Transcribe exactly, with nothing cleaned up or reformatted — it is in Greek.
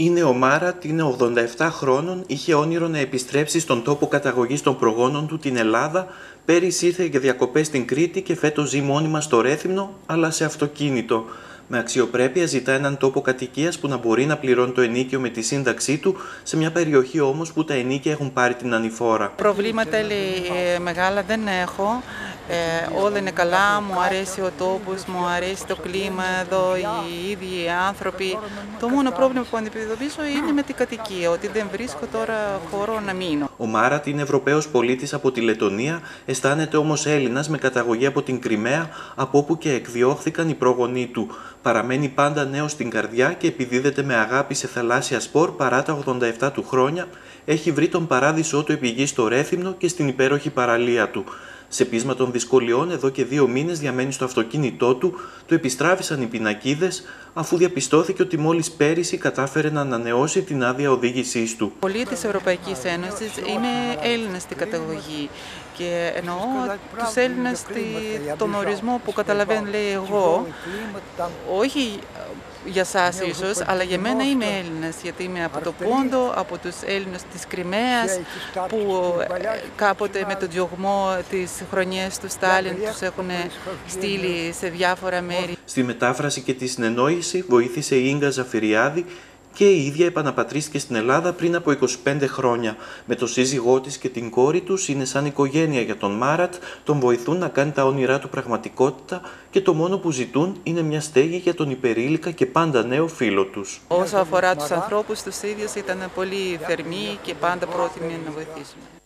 Είναι ο Μάρατ, είναι ογδόντα επτά χρόνων, είχε όνειρο να επιστρέψει στον τόπο καταγωγής των προγόνων του, την Ελλάδα. Πέρυσι ήρθε για διακοπές στην Κρήτη και φέτος ζει μόνιμα στο Ρέθυμνο, αλλά σε αυτοκίνητο. Με αξιοπρέπεια ζητά έναν τόπο κατοικίας που να μπορεί να πληρώνει το ενίκιο με τη σύνταξή του, σε μια περιοχή όμως που τα ενίκια έχουν πάρει την ανηφόρα. Προβλήματα μεγάλα δεν έχω. Ε, όλα είναι καλά, μου αρέσει ο τόπος, μου αρέσει το κλίμα εδώ, οι ίδιοι οι άνθρωποι. Το μόνο πρόβλημα που αντιμετωπίζω είναι με την κατοικία, ότι δεν βρίσκω τώρα χώρο να μείνω. Ο Μάρατ είναι Ευρωπαίος πολίτης από τη Λετωνία, αισθάνεται όμως Έλληνας με καταγωγή από την Κρυμαία, από όπου και εκδιώχθηκαν οι πρόγονοί του. Παραμένει πάντα νέος στην καρδιά και επιδίδεται με αγάπη σε θαλάσσια σπορ παρά τα ογδόντα επτά του χρόνια. Έχει βρει τον παράδεισό του επί γη στο Ρέθυμνο και στην υπέροχη παραλία του. Σε πείσμα των δυσκολιών, εδώ και δύο μήνες διαμένει στο αυτοκίνητό του, το επιστράφησαν οι πινακίδες, αφού διαπιστώθηκε ότι μόλις πέρυσι κατάφερε να ανανεώσει την άδεια οδήγησής του. Πολλοί της Ευρωπαϊκής Ένωσης είναι Έλληνες στην καταγωγή. Και εννοώ τους Έλληνες τον ορισμό που καταλαβαίνω, λέει εγώ, όχι για σας ίσως, αλλά για μένα είμαι Έλληνας, γιατί είμαι από το Πόντο, από τους Έλληνες της Κρυμαίας, που κάποτε με τον διωγμό της χρονιές του Στάλιν τους έχουν στείλει σε διάφορα μέρη. Στη μετάφραση και τη συνεννόηση βοήθησε η Ίγκα Ζαφυριάδη, και η ίδια επαναπατρίστηκε στην Ελλάδα πριν από είκοσι πέντε χρόνια. Με τον σύζυγό της και την κόρη τους είναι σαν οικογένεια για τον Μάρατ, τον βοηθούν να κάνει τα όνειρά του πραγματικότητα και το μόνο που ζητούν είναι μια στέγη για τον υπερήλικα και πάντα νέο φίλο τους. Όσο αφορά τους ανθρώπους τους ίδιους, ήταν πολύ θερμοί και πάντα πρόθυμοι να βοηθήσουν.